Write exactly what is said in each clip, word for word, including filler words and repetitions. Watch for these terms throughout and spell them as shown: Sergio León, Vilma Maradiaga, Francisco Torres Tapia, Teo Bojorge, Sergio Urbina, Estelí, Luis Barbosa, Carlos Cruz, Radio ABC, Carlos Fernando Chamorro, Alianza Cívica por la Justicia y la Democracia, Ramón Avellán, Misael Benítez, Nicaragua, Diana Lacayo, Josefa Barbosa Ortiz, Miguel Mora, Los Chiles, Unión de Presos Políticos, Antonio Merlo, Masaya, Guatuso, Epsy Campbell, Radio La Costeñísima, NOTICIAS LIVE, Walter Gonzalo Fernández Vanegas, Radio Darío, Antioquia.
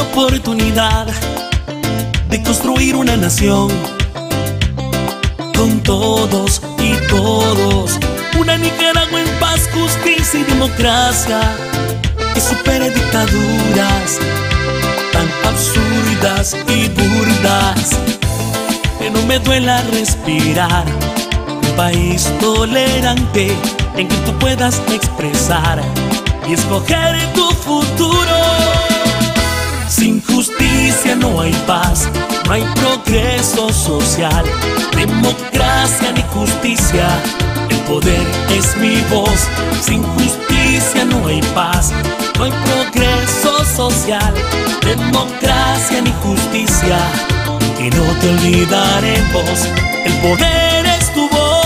segunda oportunidad de construir una nación con todos y todos. Una Nicaragua en paz, justicia y democracia que supere dictaduras tan absurdas y burdas. Que no me duela respirar. Un país tolerante en que tú puedas expresar y escoger tu futuro. Sin justicia no hay paz, no hay progreso social, democracia ni justicia. El poder es mi voz. Sin justicia no hay paz, no hay progreso social, democracia ni justicia. Y no te olvidaremos, el poder es tu voz.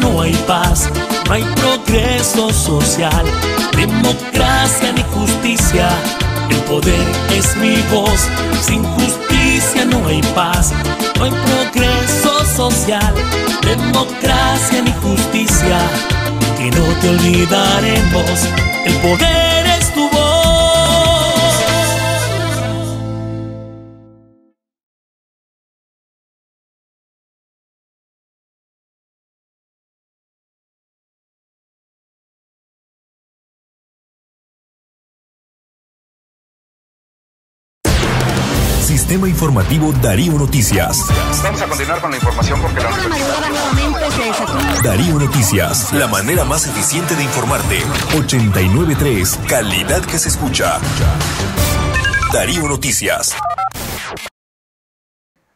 No hay paz, no hay progreso social, democracia ni justicia. El poder es mi voz. Sin justicia no hay paz, no hay progreso social, democracia ni justicia. Y no te olvidaremos, el poder es tu voz. Sistema Informativo Darío Noticias. Vamos a continuar con la información porque la noticia. Darío Noticias, la manera más eficiente de informarte. ochenta y nueve punto tres, calidad que se escucha. Darío Noticias.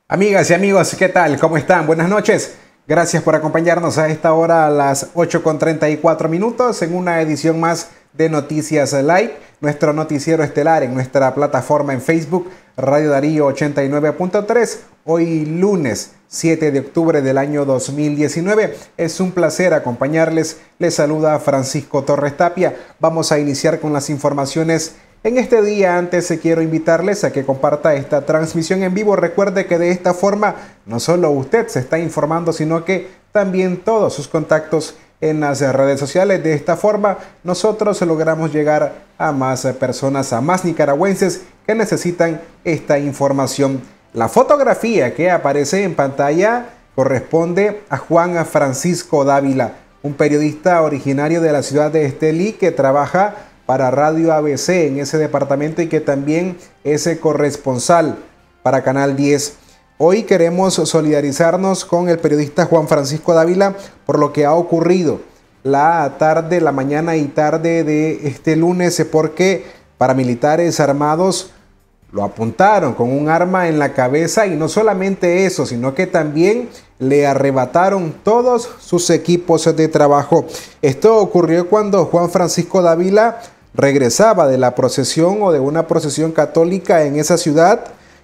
Amigas y amigos, ¿qué tal? ¿Cómo están? Buenas noches. Gracias por acompañarnos a esta hora a las ocho con treinta y cuatro minutos en una edición más de Noticias Live, nuestro noticiero estelar en nuestra plataforma en Facebook, Radio Darío ochenta y nueve punto tres, hoy lunes siete de octubre del año dos mil diecinueve. Es un placer acompañarles, les saluda Francisco Torres Tapia. Vamos a iniciar con las informaciones en este día. Antes quiero invitarles a que comparta esta transmisión en vivo. Recuerde que de esta forma no solo usted se está informando, sino que también todos sus contactos en las redes sociales. De esta forma nosotros logramos llegar a más personas, a más nicaragüenses que necesitan esta información. La fotografía que aparece en pantalla corresponde a Juan Francisco Dávila, un periodista originario de la ciudad de Estelí que trabaja para Radio A B C en ese departamento y que también es corresponsal para Canal diez. Hoy queremos solidarizarnos con el periodista Juan Francisco Dávila por lo que ha ocurrido la tarde, la mañana y tarde de este lunes, porque paramilitares armados lo apuntaron con un arma en la cabeza y no solamente eso, sino que también le arrebataron todos sus equipos de trabajo. Esto ocurrió cuando Juan Francisco Dávila regresaba de la procesión o de una procesión católica en esa ciudad.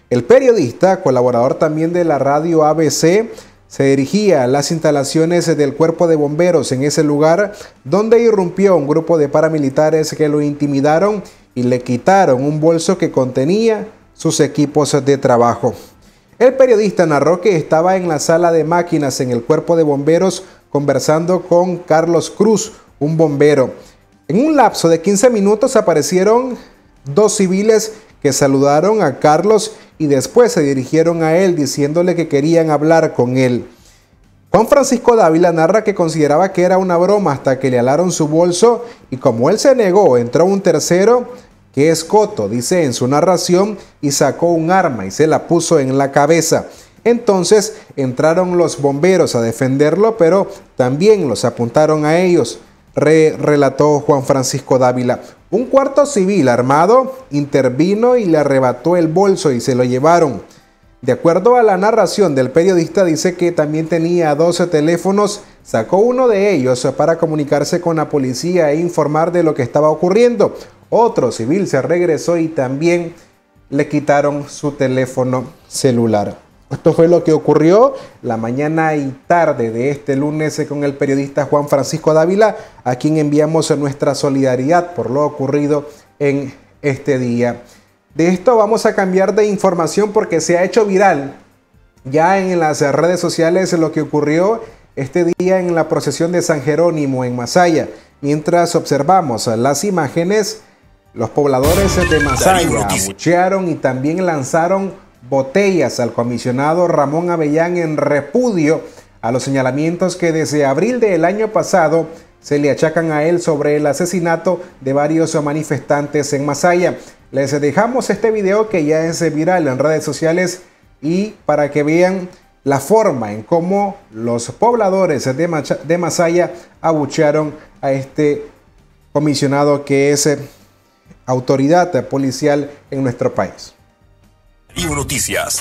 El periodista, colaborador también de la radio A B C, se dirigía a las instalaciones del cuerpo de bomberos en ese lugar, donde irrumpió un grupo de paramilitares que lo intimidaron y le quitaron un bolso que contenía sus equipos de trabajo. El periodista narró que estaba en la sala de máquinas en el cuerpo de bomberos conversando con Carlos Cruz, un bombero. En un lapso de quince minutos aparecieron dos civiles que saludaron a Carlos y después se dirigieron a él diciéndole que querían hablar con él. Juan Francisco Dávila narra que consideraba que era una broma hasta que le alaron su bolso y como él se negó, entró un tercero que es coto, dice en su narración, y sacó un arma y se la puso en la cabeza. Entonces entraron los bomberos a defenderlo, pero también los apuntaron a ellos, Re relató Juan Francisco Dávila. Un cuarto civil armado intervino y le arrebató el bolso y se lo llevaron. De acuerdo a la narración del periodista, dice que también tenía doce teléfonos, sacó uno de ellos para comunicarse con la policía e informar de lo que estaba ocurriendo. Otro civil se regresó y también le quitaron su teléfono celular. Esto fue lo que ocurrió la mañana y tarde de este lunes con el periodista Juan Francisco Dávila, a quien enviamos nuestra solidaridad por lo ocurrido en este día. De esto vamos a cambiar de información porque se ha hecho viral ya en las redes sociales lo que ocurrió este día en la procesión de San Jerónimo en Masaya. Mientras observamos las imágenes, los pobladores de Masaya abuchearon y también lanzaron botellas al comisionado Ramón Avellán en repudio a los señalamientos que desde abril del año pasado se le achacan a él sobre el asesinato de varios manifestantes en Masaya. Les dejamos este video que ya es viral en redes sociales y para que vean la forma en cómo los pobladores de Masaya abuchearon a este comisionado que es autoridad policial en nuestro país. Y Noticias.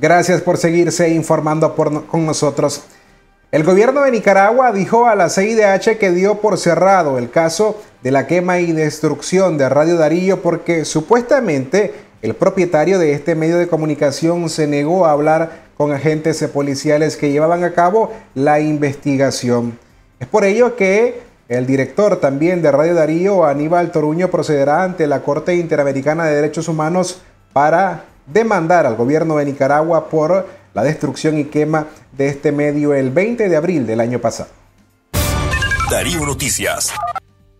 Gracias por seguirse informando por, con nosotros. El gobierno de Nicaragua dijo a la C I D H que dio por cerrado el caso de la quema y destrucción de Radio Darío porque supuestamente el propietario de este medio de comunicación se negó a hablar con agentes policiales que llevaban a cabo la investigación. Es por ello que el director también de Radio Darío, Aníbal Toruño, procederá ante la Corte Interamericana de Derechos Humanos para demandar al gobierno de Nicaragua por la destrucción y quema de este medio el veinte de abril del año pasado. Darío Noticias.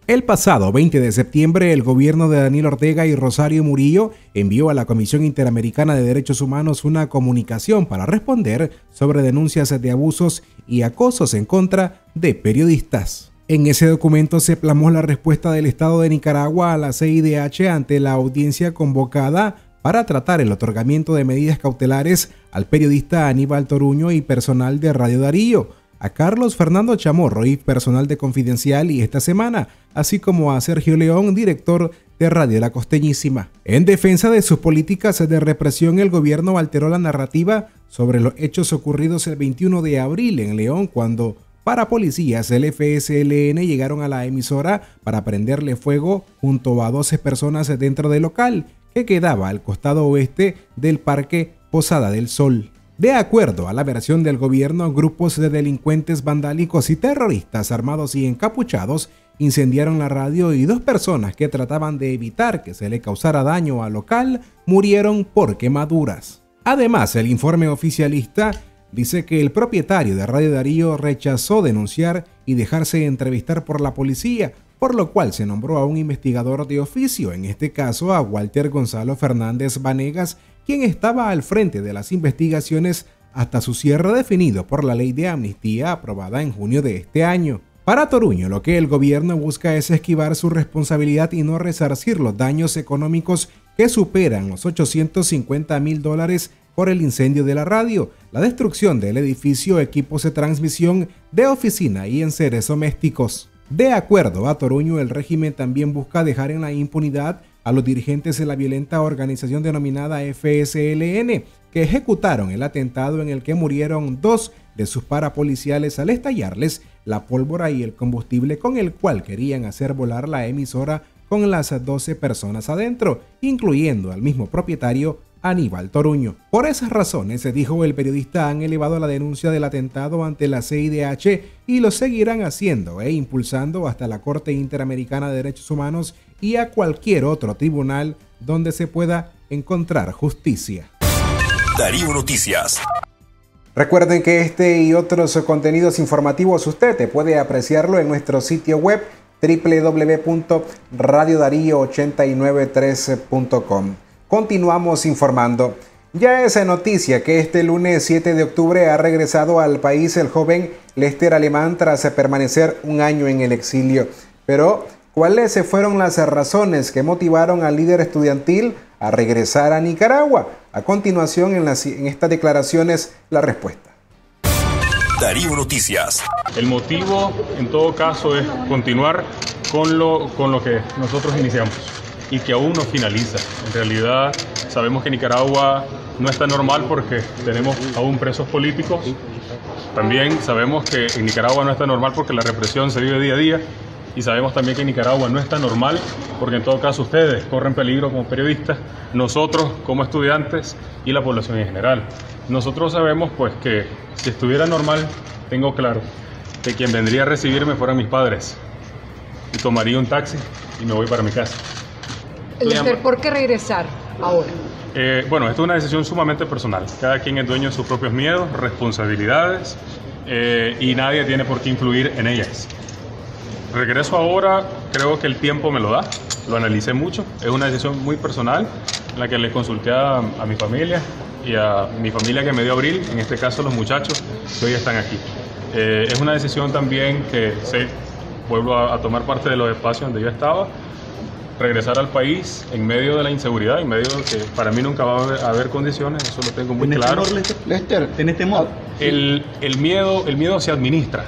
El pasado veinte de septiembre, el gobierno de Daniel Ortega y Rosario Murillo envió a la Comisión Interamericana de Derechos Humanos una comunicación para responder sobre denuncias de abusos y acosos en contra de periodistas. En ese documento se plasmó la respuesta del Estado de Nicaragua a la C I D H ante la audiencia convocada para tratar el otorgamiento de medidas cautelares al periodista Aníbal Toruño y personal de Radio Darío, a Carlos Fernando Chamorro y personal de Confidencial y Esta Semana, así como a Sergio León, director de Radio La Costeñísima. En defensa de sus políticas de represión, el gobierno alteró la narrativa sobre los hechos ocurridos el veintiuno de abril en León, cuando parapolicías del F S L N llegaron a la emisora para prenderle fuego junto a doce personas dentro del local, que quedaba al costado oeste del Parque Posada del Sol. De acuerdo a la versión del gobierno, grupos de delincuentes vandálicos y terroristas armados y encapuchados incendiaron la radio y dos personas que trataban de evitar que se le causara daño al local murieron por quemaduras. Además, el informe oficialista dice que el propietario de Radio Darío rechazó denunciar y dejarse entrevistar por la policía, por lo cual se nombró a un investigador de oficio, en este caso a Walter Gonzalo Fernández Vanegas, quien estaba al frente de las investigaciones hasta su cierre definido por la ley de amnistía aprobada en junio de este año. Para Toruño, lo que el gobierno busca es esquivar su responsabilidad y no resarcir los daños económicos que superan los ochocientos cincuenta mil dólares por el incendio de la radio, la destrucción del edificio, equipos de transmisión, de oficina y enseres domésticos. De acuerdo a Toruño, el régimen también busca dejar en la impunidad a los dirigentes de la violenta organización denominada F S L N, que ejecutaron el atentado en el que murieron dos de sus parapoliciales al estallarles la pólvora y el combustible con el cual querían hacer volar la emisora con las doce personas adentro, incluyendo al mismo propietario Aníbal Toruño. Por esas razones, se dijo el periodista, han elevado la denuncia del atentado ante la C I D H y lo seguirán haciendo e impulsando hasta la Corte Interamericana de Derechos Humanos y a cualquier otro tribunal donde se pueda encontrar justicia. Darío Noticias. Recuerden que este y otros contenidos informativos usted puede apreciarlo en nuestro sitio web doble u doble u doble u punto radio darío ochenta y nueve punto tres punto com. Continuamos informando. Ya es noticia que este lunes siete de octubre ha regresado al país el joven Lester Alemán tras permanecer un año en el exilio. Pero, ¿cuáles fueron las razones que motivaron al líder estudiantil a regresar a Nicaragua? A continuación, en, las, en estas declaraciones, la respuesta. Darío Noticias. El motivo, en todo caso, es continuar con lo, con lo que nosotros iniciamos y que aún no finaliza. En realidad, sabemos que Nicaragua no está normal porque tenemos aún presos políticos. También sabemos que en Nicaragua no está normal porque la represión se vive día a día. Y sabemos también que en Nicaragua no está normal porque en todo caso ustedes corren peligro como periodistas, nosotros como estudiantes y la población en general. Nosotros sabemos pues que si estuviera normal, tengo claro que quien vendría a recibirme fueran mis padres. Y tomaría un taxi y me voy para mi casa. Lester, ¿por qué regresar ahora? Eh, bueno, esto es una decisión sumamente personal. Cada quien es dueño de sus propios miedos, responsabilidades eh, y nadie tiene por qué influir en ellas. Regreso ahora, creo que el tiempo me lo da, lo analicé mucho, es una decisión muy personal en la que le consulté a, a mi familia y a mi familia que me dio abril, en este caso los muchachos que hoy están aquí. Eh, es una decisión también que sé, vuelvo a, a tomar parte de los espacios donde yo estaba, regresar al país en medio de la inseguridad, en medio de que para mí nunca va a haber condiciones, eso lo tengo muy claro. ¿Tienes temor, Lester? ¿Tienes temor? El, el miedo, el miedo se administra.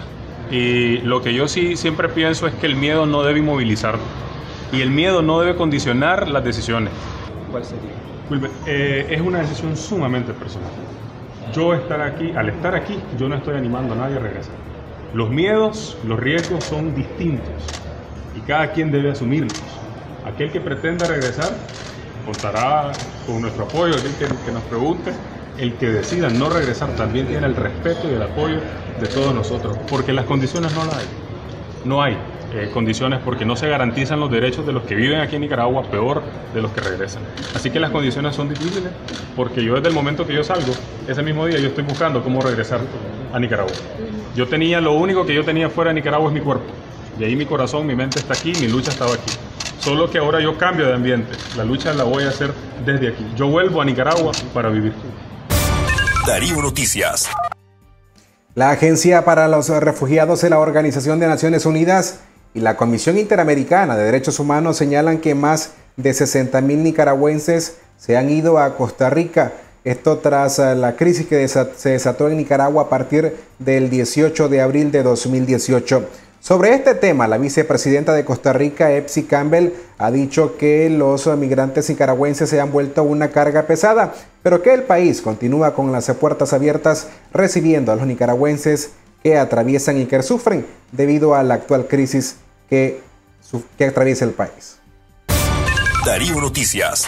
Y lo que yo sí siempre pienso es que el miedo no debe inmovilizarnos y el miedo no debe condicionar las decisiones. ¿Cuál sería? Wilber, eh, es una decisión sumamente personal. Yo estar aquí, al estar aquí, yo no estoy animando a nadie a regresar. Los miedos, los riesgos son distintos y cada quien debe asumirlos. Aquel que pretenda regresar contará con nuestro apoyo, aquel que, que nos pregunte. El que decida no regresar también tiene el respeto y el apoyo de todos nosotros, porque las condiciones no las hay. No hay eh, condiciones porque no se garantizan los derechos de los que viven aquí en Nicaragua, peor de los que regresan. Así que las condiciones son difíciles, porque yo desde el momento que yo salgo, ese mismo día yo estoy buscando cómo regresar a Nicaragua. Yo tenía, lo único que yo tenía fuera de Nicaragua es mi cuerpo, y ahí mi corazón, mi mente está aquí, mi lucha estaba aquí. Solo que ahora yo cambio de ambiente, la lucha la voy a hacer desde aquí. Yo vuelvo a Nicaragua para vivir. Darío Noticias. La Agencia para los Refugiados de la Organización de Naciones Unidas y la Comisión Interamericana de Derechos Humanos señalan que más de sesenta mil nicaragüenses se han ido a Costa Rica. Esto tras la crisis que se desató en Nicaragua a partir del dieciocho de abril de dos mil dieciocho. Sobre este tema, la vicepresidenta de Costa Rica, Epsy Campbell, ha dicho que los migrantes nicaragüenses se han vuelto una carga pesada, pero que el país continúa con las puertas abiertas recibiendo a los nicaragüenses que atraviesan y que sufren debido a la actual crisis que, que atraviesa el país. Darío Noticias.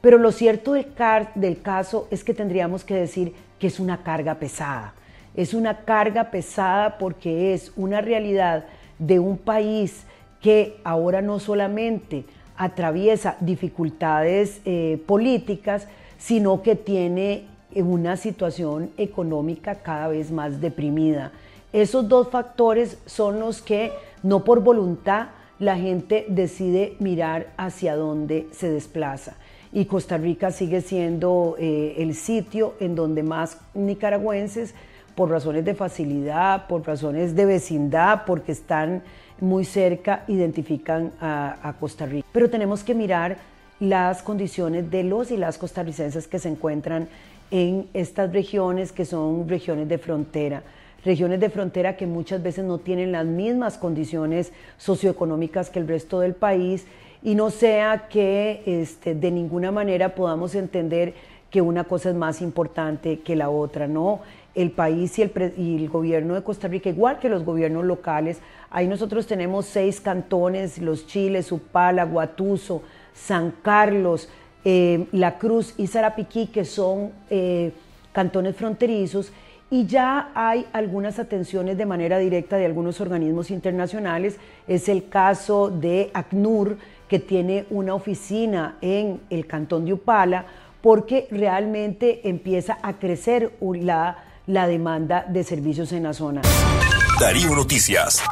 Pero lo cierto del, del caso es que tendríamos que decir que es una carga pesada. Es una carga pesada porque es una realidad de un país que ahora no solamente atraviesa dificultades eh, políticas, sino que tiene una situación económica cada vez más deprimida. Esos dos factores son los que, no por voluntad, la gente decide mirar hacia dónde se desplaza. Y Costa Rica sigue siendo eh, el sitio en donde más nicaragüenses, por razones de facilidad, por razones de vecindad, porque están muy cerca, identifican a, a Costa Rica. Pero tenemos que mirar las condiciones de los y las costarricenses que se encuentran en estas regiones, que son regiones de frontera. Regiones de frontera que muchas veces no tienen las mismas condiciones socioeconómicas que el resto del país, y no sea que este, de ninguna manera podamos entender que una cosa es más importante que la otra, ¿no? El país y el, pre y el gobierno de Costa Rica, igual que los gobiernos locales. Ahí nosotros tenemos seis cantones, Los Chiles, Upala, Guatuso, San Carlos, eh, La Cruz y Sarapiquí, que son eh, cantones fronterizos, y ya hay algunas atenciones de manera directa de algunos organismos internacionales. Es el caso de ACNUR, que tiene una oficina en el cantón de Upala, porque realmente empieza a crecer la la demanda de servicios en la zona. Darío Noticias.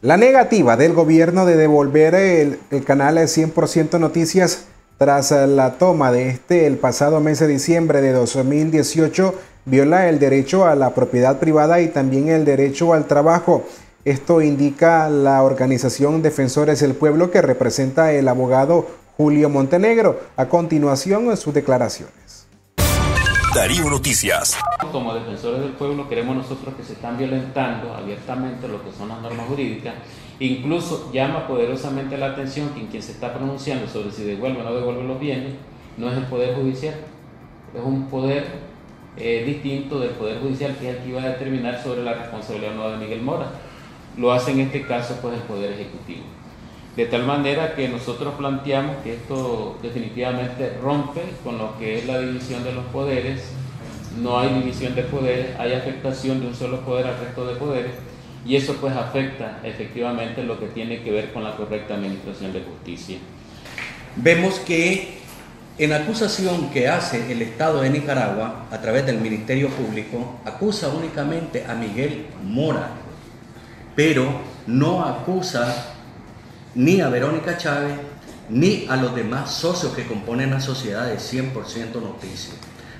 La negativa del gobierno de devolver el, el canal cien por ciento Noticias tras la toma de este el pasado mes de diciembre de dos mil dieciocho, viola el derecho a la propiedad privada y también el derecho al trabajo. Esto indica la organización Defensores del Pueblo, que representa el abogado Julio Montenegro. A continuación, en sus declaraciones. Darío Noticias. Como Defensores del Pueblo queremos nosotros que se están violentando abiertamente lo que son las normas jurídicas. Incluso llama poderosamente la atención que quien se está pronunciando sobre si devuelve o no devuelve los bienes no es el Poder Judicial, es un poder Eh, distinto del Poder Judicial, que es el que iba a determinar sobre la responsabilidad no de Miguel Mora. Lo hace en este caso pues el Poder Ejecutivo, de tal manera que nosotros planteamos que esto definitivamente rompe con lo que es la división de los poderes. No hay división de poderes, hay afectación de un solo poder al resto de poderes, y eso pues afecta efectivamente lo que tiene que ver con la correcta administración de justicia. Vemos que en la acusación que hace el Estado de Nicaragua a través del Ministerio Público, acusa únicamente a Miguel Mora, pero no acusa ni a Verónica Chávez ni a los demás socios que componen la sociedad de cien por ciento Noticias.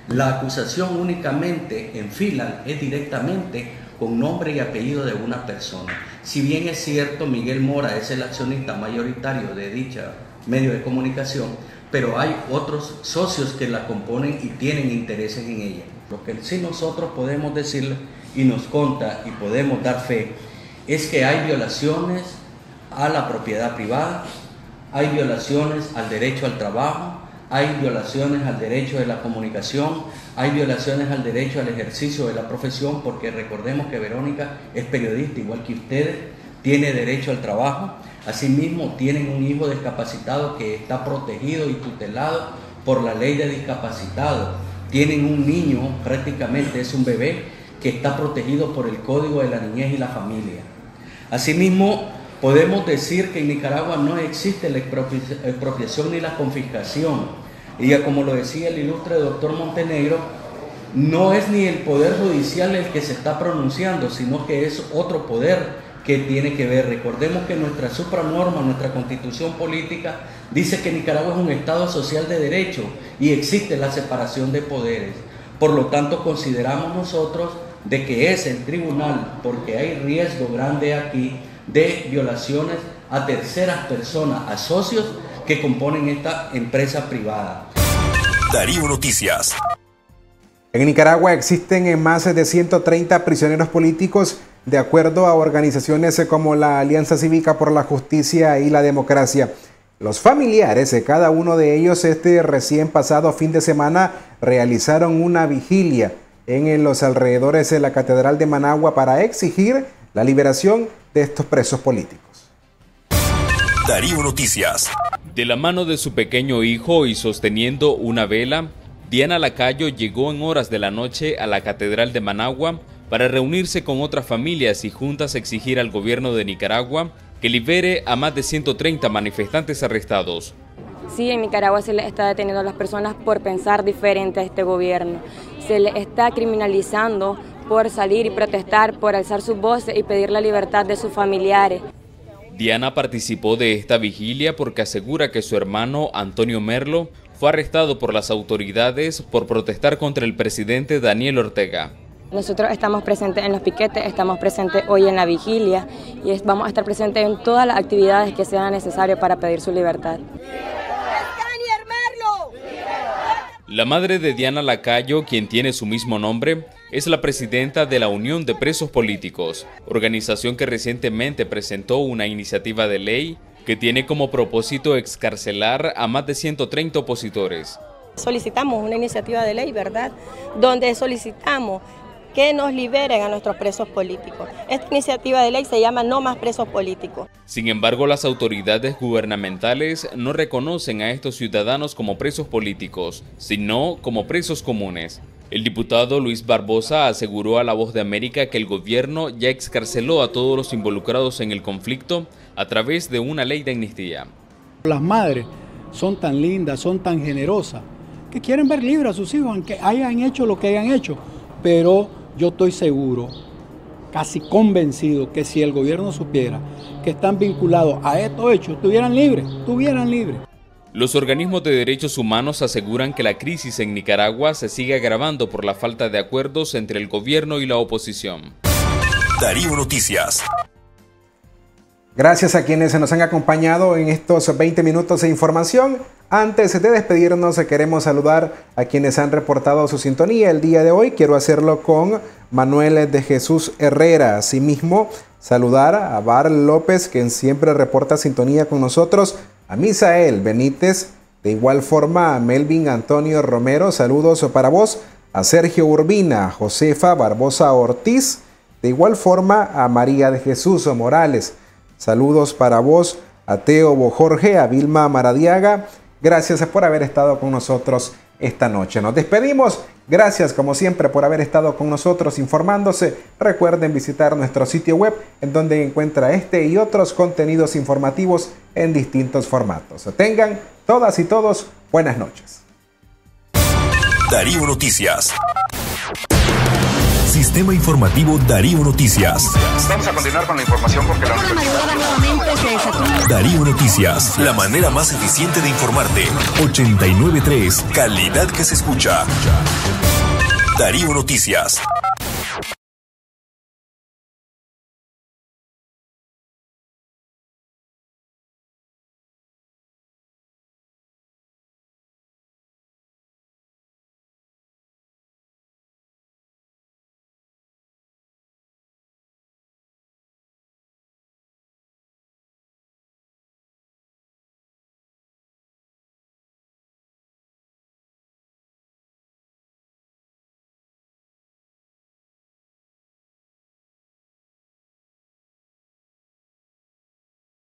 La acusación únicamente en fila es directamente con nombre y apellido de una persona. Si bien es cierto, Miguel Mora es el accionista mayoritario de dicha medio de comunicación, pero hay otros socios que la componen y tienen intereses en ella. Lo que sí nosotros podemos decirlo y nos conta y podemos dar fe es que hay violaciones a la propiedad privada, hay violaciones al derecho al trabajo, hay violaciones al derecho de la comunicación, hay violaciones al derecho al ejercicio de la profesión, porque recordemos que Verónica es periodista igual que ustedes, tiene derecho al trabajo. Asimismo, tienen un hijo discapacitado que está protegido y tutelado por la ley de discapacitados. Tienen un niño, prácticamente es un bebé, que está protegido por el Código de la Niñez y la Familia. Asimismo, podemos decir que en Nicaragua no existe la expropiación ni la confiscación. Y ya como lo decía el ilustre doctor Montenegro, no es ni el Poder Judicial el que se está pronunciando, sino que es otro poder que tiene que ver. Recordemos que nuestra supranorma, nuestra constitución política, dice que Nicaragua es un Estado social de derecho y existe la separación de poderes. Por lo tanto, consideramos nosotros de que es el tribunal, porque hay riesgo grande aquí de violaciones a terceras personas, a socios que componen esta empresa privada. Darío Noticias. En Nicaragua existen más de ciento treinta prisioneros políticos, de acuerdo a organizaciones como la Alianza Cívica por la Justicia y la Democracia. Los familiares de cada uno de ellos este recién pasado fin de semana realizaron una vigilia en los alrededores de la Catedral de Managua para exigir la liberación de estos presos políticos. Darío Noticias. De la mano de su pequeño hijo y sosteniendo una vela, Diana Lacayo llegó en horas de la noche a la Catedral de Managua para reunirse con otras familias y juntas exigir al gobierno de Nicaragua que libere a más de ciento treinta manifestantes arrestados. Sí, en Nicaragua se les está deteniendo a las personas por pensar diferente a este gobierno. Se les está criminalizando por salir y protestar, por alzar sus voces y pedir la libertad de sus familiares. Diana participó de esta vigilia porque asegura que su hermano Antonio Merlo fue arrestado por las autoridades por protestar contra el presidente Daniel Ortega. Nosotros estamos presentes en los piquetes, estamos presentes hoy en la vigilia y es, vamos a estar presentes en todas las actividades que sean necesarias para pedir su libertad. La madre de Diana Lacayo, quien tiene su mismo nombre, es la presidenta de la Unión de Presos Políticos, organización que recientemente presentó una iniciativa de ley que tiene como propósito excarcelar a más de ciento treinta opositores. Solicitamos una iniciativa de ley, ¿verdad?, donde solicitamos que nos liberen a nuestros presos políticos. Esta iniciativa de ley se llama No Más Presos Políticos. Sin embargo, las autoridades gubernamentales no reconocen a estos ciudadanos como presos políticos, sino como presos comunes. El diputado Luis Barbosa aseguró a La Voz de América que el gobierno ya excarceló a todos los involucrados en el conflicto a través de una ley de amnistía. Las madres son tan lindas, son tan generosas, que quieren ver libres a sus hijos, aunque hayan hecho lo que hayan hecho, pero yo estoy seguro, casi convencido, que si el gobierno supiera que están vinculados a estos hechos, estuvieran libres, estuvieran libres. Los organismos de derechos humanos aseguran que la crisis en Nicaragua se sigue agravando por la falta de acuerdos entre el gobierno y la oposición. Darío Noticias. Gracias a quienes nos han acompañado en estos veinte minutos de información. Antes de despedirnos, queremos saludar a quienes han reportado su sintonía el día de hoy. Quiero hacerlo con Manuel de Jesús Herrera. Asimismo, saludar a Bar López, quien siempre reporta sintonía con nosotros. A Misael Benítez, de igual forma a Melvin Antonio Romero, saludos para vos. A Sergio Urbina, Josefa Barbosa Ortiz, de igual forma a María de Jesús Morales, saludos para vos. A Teo Bojorge, a Vilma Maradiaga, gracias por haber estado con nosotros esta noche. Nos despedimos, gracias como siempre por haber estado con nosotros informándose. Recuerden visitar nuestro sitio web en donde encuentra este y otros contenidos informativos en distintos formatos. Tengan todas y todos buenas noches. Darío Noticias. Sistema informativo Darío Noticias. Vamos a continuar con la información porque la universidad... Darío Noticias, la manera más eficiente de informarte. ochenta y nueve punto tres, calidad que se escucha. Darío Noticias.